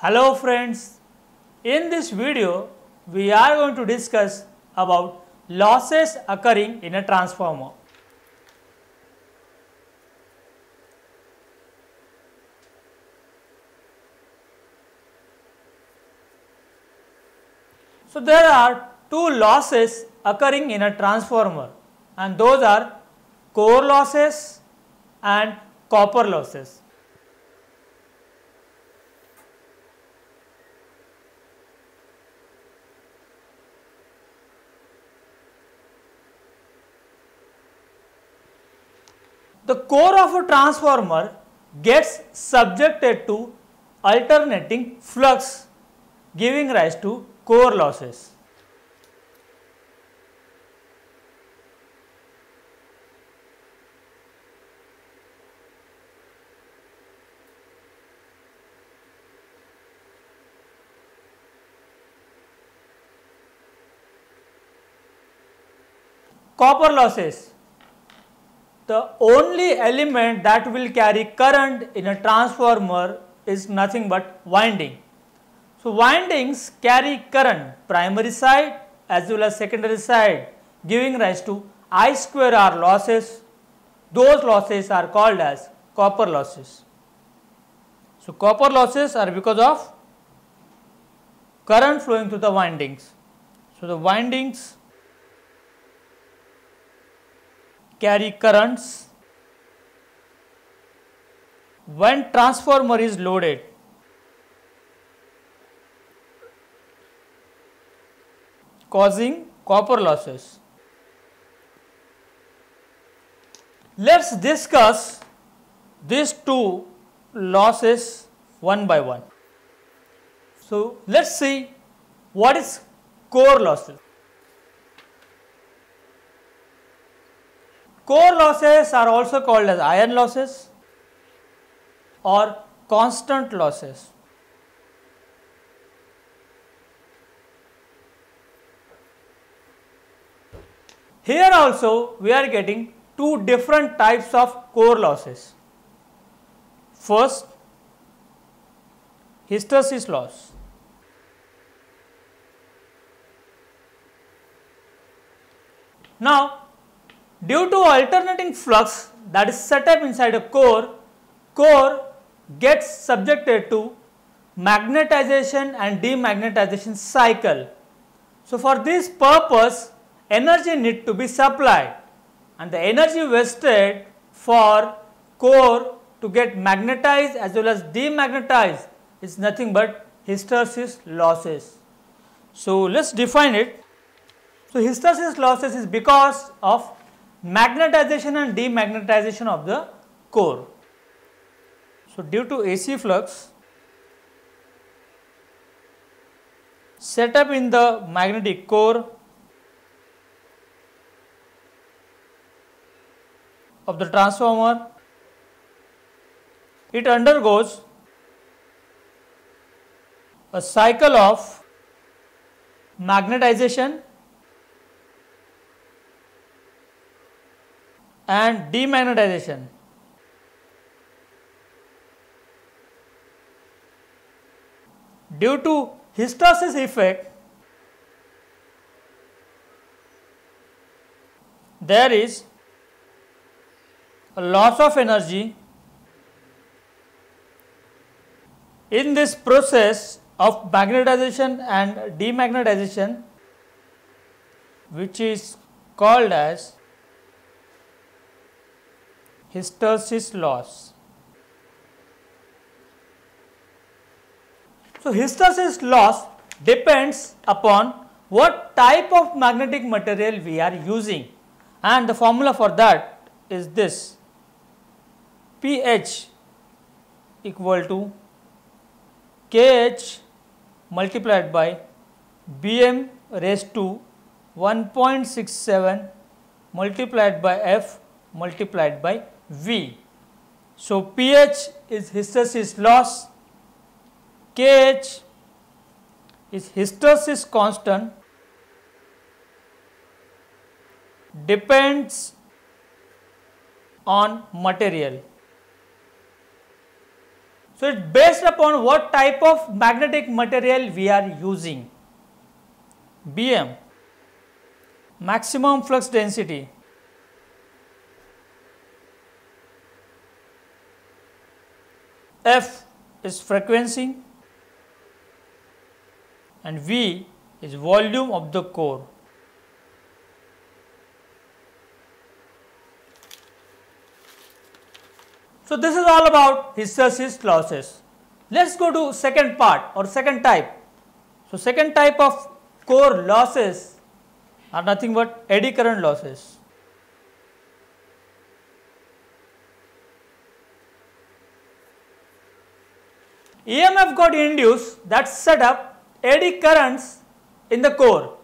Hello friends, in this video we are going to discuss about losses occurring in a transformer. So there are two losses occurring in a transformer, and those are core losses and copper losses. The core of a transformer gets subjected to alternating flux, giving rise to core losses. Copper losses. The only element that will carry current in a transformer is nothing but winding. So windings carry current primary side as well as secondary side, giving rise to I2R losses. Those losses are called as copper losses. So copper losses are because of current flowing through the windings. So the windings carry currents when transformer is loaded. Causing copper losses. Let's discuss these two losses one by one. So let's see what is core losses. Core losses are also called as iron losses or constant losses. Here also we are getting two different types of core losses. First, hysteresis loss. Now, due to alternating flux that is set up inside a core gets subjected to magnetization and demagnetization cycle. So for this purpose, energy needs to be supplied, and the energy wasted for core to get magnetized as well as demagnetized is nothing but hysteresis losses. So let's define it. So hysteresis losses is because of magnetization and demagnetization of the core. So due to AC flux set up in the magnetic core of the transformer, it undergoes a cycle of magnetization and demagnetization. Due to hysteresis effect, there is a loss of energy in this process of magnetization and demagnetization, which is called as hysteresis loss. So hysteresis loss depends upon what type of magnetic material we are using, and the formula for that is this: pH equal to KH multiplied by Bm raised to 1.67 multiplied by F multiplied by V. So pH is hysteresis loss, KH is hysteresis constant, depends on material. So it's based upon what type of magnetic material we are using. BM, maximum flux density. F is frequency and V is volume of the core. So this is all about hysteresis losses. Let us go to second part or second type. So second type of core losses are nothing but eddy current losses. EMF got induced that set up eddy currents in the core,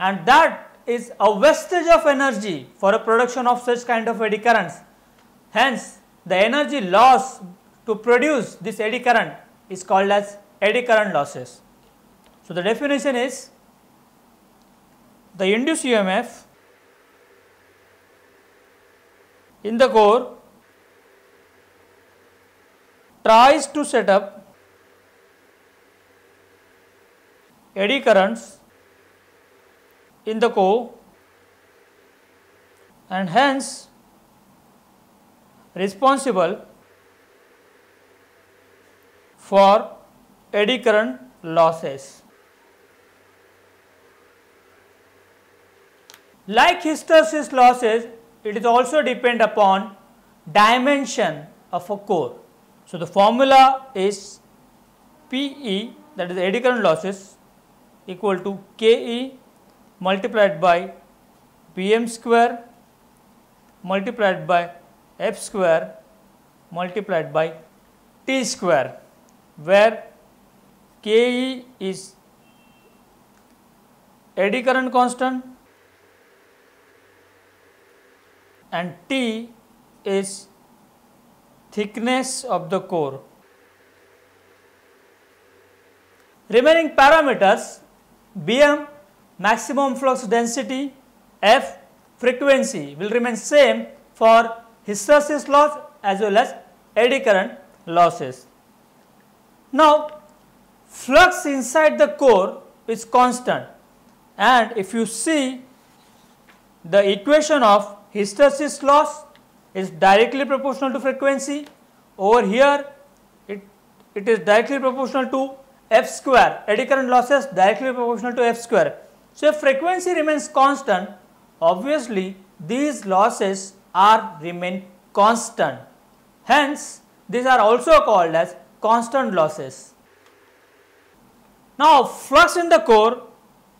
and that is a wastage of energy for a production of such kind of eddy currents. Hence, the energy loss to produce this eddy current is called as eddy current losses. So the definition is the induced EMF in the core tries to set up eddy currents in the core, and hence responsible for eddy current losses. Like hysteresis losses, it is also depend upon dimension of a core. So the formula is PE, that is eddy current losses, equal to KE multiplied by BM square multiplied by F square multiplied by T square, where KE is eddy current constant and T is thickness of the core. Remaining parameters BM, maximum flux density, F, frequency will remain same for hysteresis loss as well as eddy current losses. Now, flux inside the core is constant, and if you see, the equation of hysteresis loss is directly proportional to frequency. Over here it is directly proportional to F square, eddy current losses directly proportional to F square. So if frequency remains constant, obviously these losses are remain constant. Hence, these are also called as constant losses. Now, flux in the core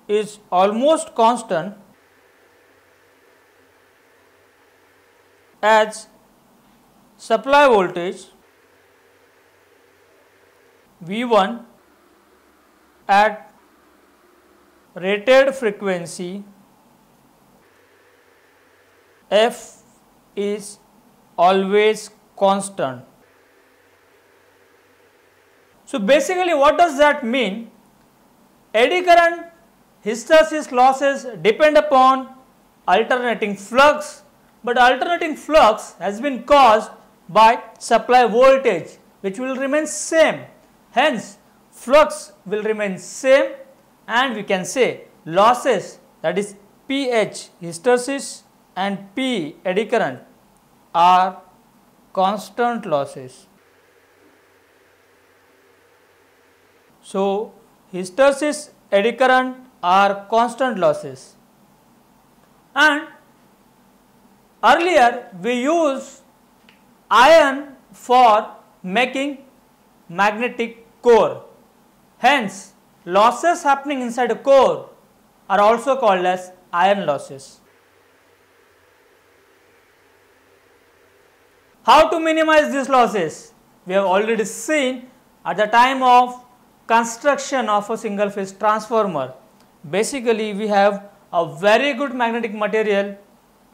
is almost constant as supply voltage V1 at rated frequency F is always constant. So basically, what does that mean? Eddy current hysteresis losses depend upon alternating flux, but alternating flux has been caused by supply voltage, which will remain same. Hence, flux will remain same, and we can say losses, that is PH hysteresis and P eddy current, are constant losses. So hysteresis, eddy current are constant losses. And earlier we used iron for making magnetic core. Hence, losses happening inside a core are also called as iron losses. How to minimize these losses? We have already seen at the time of construction of a single phase transformer. Basically, we have a very good magnetic material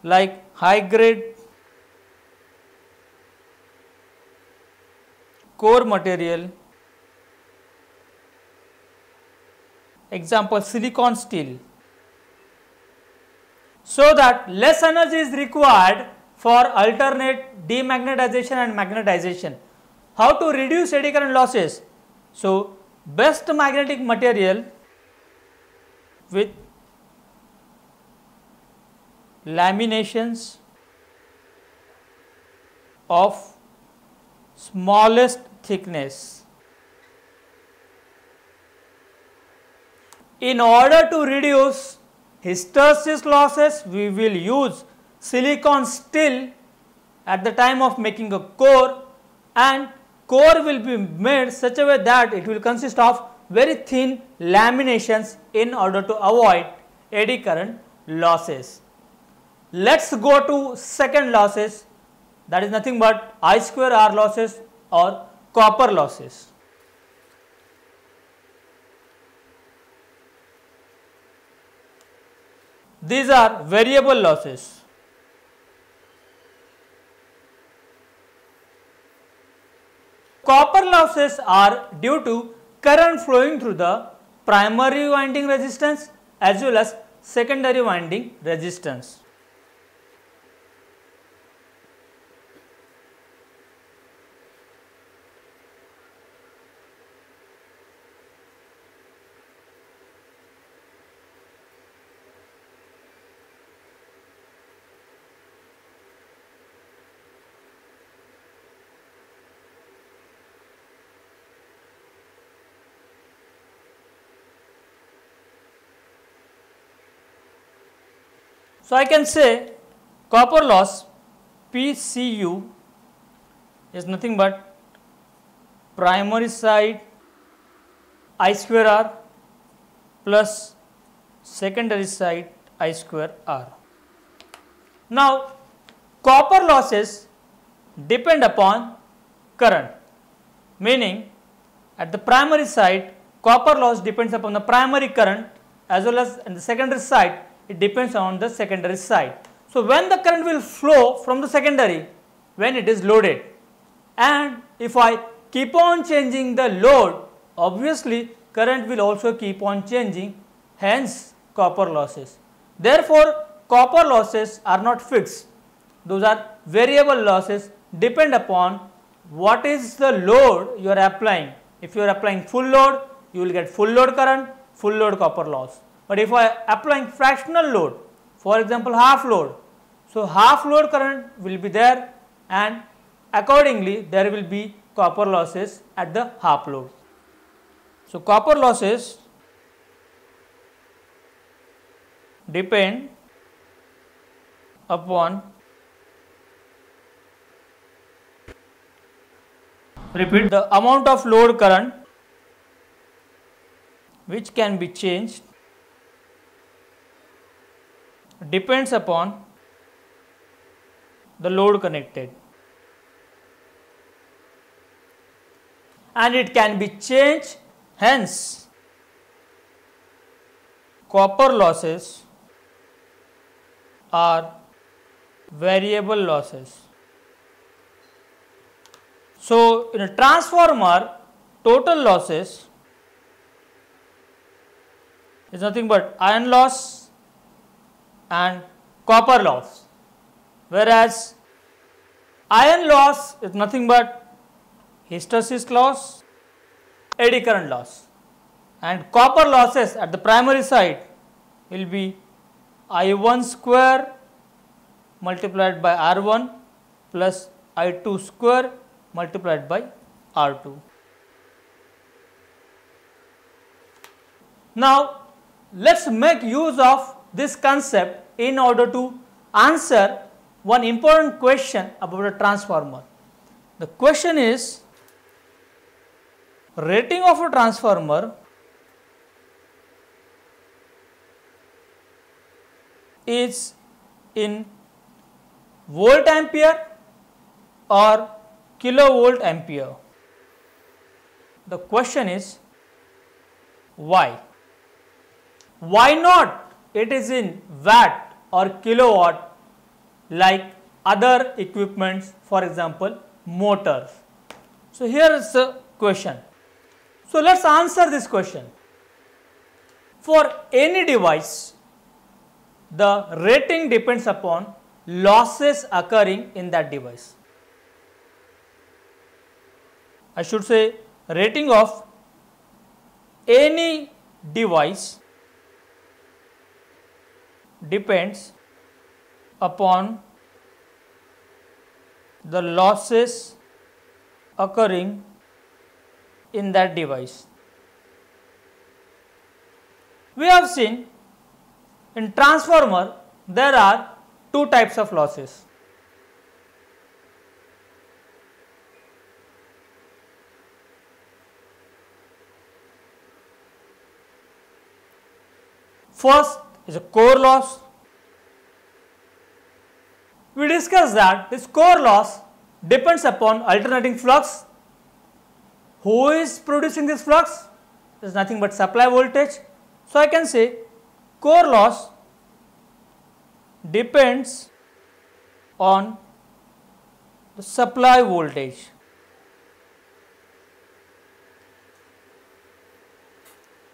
like high grade core material, example silicon steel, so that less energy is required for alternate demagnetization and magnetization. How to reduce eddy current losses? So, best magnetic material with laminations of smallest thickness. In order to reduce hysteresis losses, we will use silicon steel at the time of making a core, and core will be made such a way that it will consist of very thin laminations in order to avoid eddy current losses. Let us go to second losses, that is nothing but I²R losses or copper losses. These are variable losses. Copper losses are due to current flowing through the primary winding resistance as well as secondary winding resistance. So, I can say copper loss PCU is nothing but primary side I²R plus secondary side I²R. Now, copper losses depend upon current, meaning at the primary side copper loss depends upon the primary current as well as in the secondary side it depends on the secondary side. So, when the current will flow from the secondary when it is loaded, and if I keep on changing the load, obviously current will also keep on changing, hence copper losses. Therefore, copper losses are not fixed, those are variable losses, depend upon what is the load you are applying. If you are applying full load, you will get full load current, full load copper loss. But if I applying fractional load, for example half load, so half load current will be there and accordingly there will be copper losses at the half load. So, copper losses depend upon, repeat, the amount of load current which can be changed, depends upon the load connected, and it can be changed, hence copper losses are variable losses. So, in a transformer, total losses is nothing but iron loss and copper loss, whereas iron loss is nothing but hysteresis loss, eddy current loss, and copper losses at the primary side will be I1² multiplied by R1 plus I2² multiplied by R2. Now, let us make use of this concept in order to answer one important question about a transformer. The question is, rating of a transformer is in volt ampere or kilovolt ampere. The question is why? Why not it is in watt or kilowatt like other equipments, for example motors? So, here is the question. So, let us answer this question. For any device, the rating depends upon losses occurring in that device. I should say rating of any device depends upon the losses occurring in that device. We have seen in transformer there are two types of losses. First is a core loss. We discussed that this core loss depends upon alternating flux. Who is producing this flux? It is nothing but supply voltage. So I can say core loss depends on the supply voltage.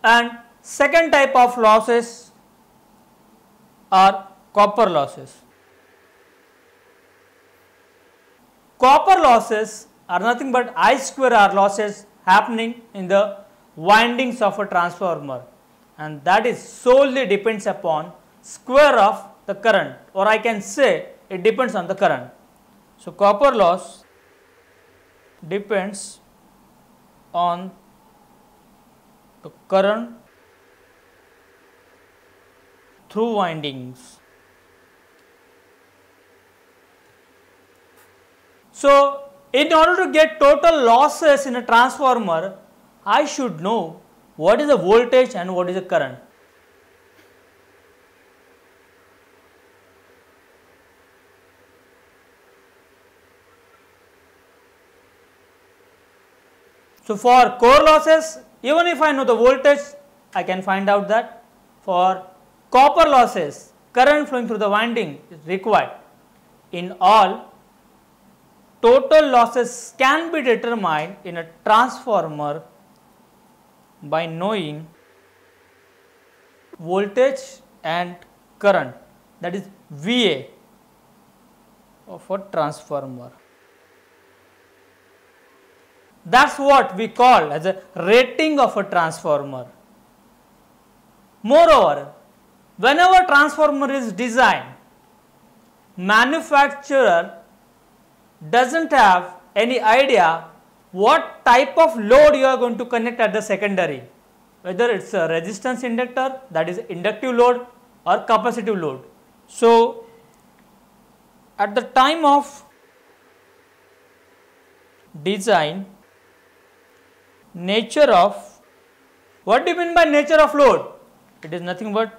And second type of losses are copper losses. Copper losses are nothing but I square R losses happening in the windings of a transformer, and that is solely depends upon square of the current, or I can say it depends on the current. So copper loss depends on the current through windings. So, in order to get total losses in a transformer, I should know what is the voltage and what is the current. So, for core losses, even if I know the voltage, I can find out that. For copper losses, current flowing through the winding is required. In all, total losses can be determined in a transformer by knowing voltage and current, that is VA of a transformer. That's what we call as a rating of a transformer. Moreover, whenever transformer is designed, manufacturer doesn't have any idea what type of load you are going to connect at the secondary, whether it's a resistance inductor, that is inductive load, or capacitive load. So, at the time of design, nature of, what do you mean by nature of load? It is nothing but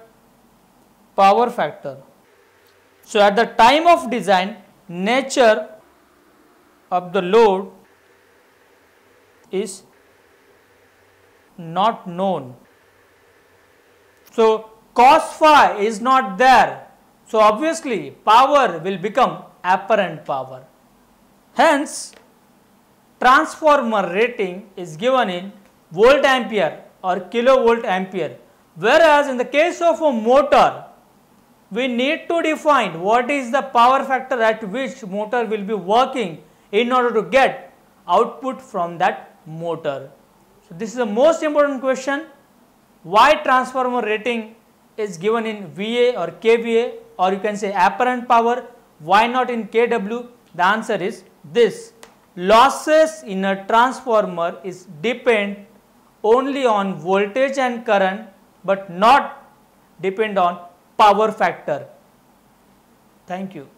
power factor. So, at the time of design, nature of the load is not known. So, cos phi is not there. So, obviously, power will become apparent power. Hence, transformer rating is given in volt ampere or kilovolt ampere, whereas in the case of a motor, we need to define what is the power factor at which motor will be working in order to get output from that motor. So, this is the most important question, why transformer rating is given in VA or kVA, or you can say apparent power, why not in kW? The answer is this: losses in a transformer is depend only on voltage and current, but not depend on power factor. Thank you.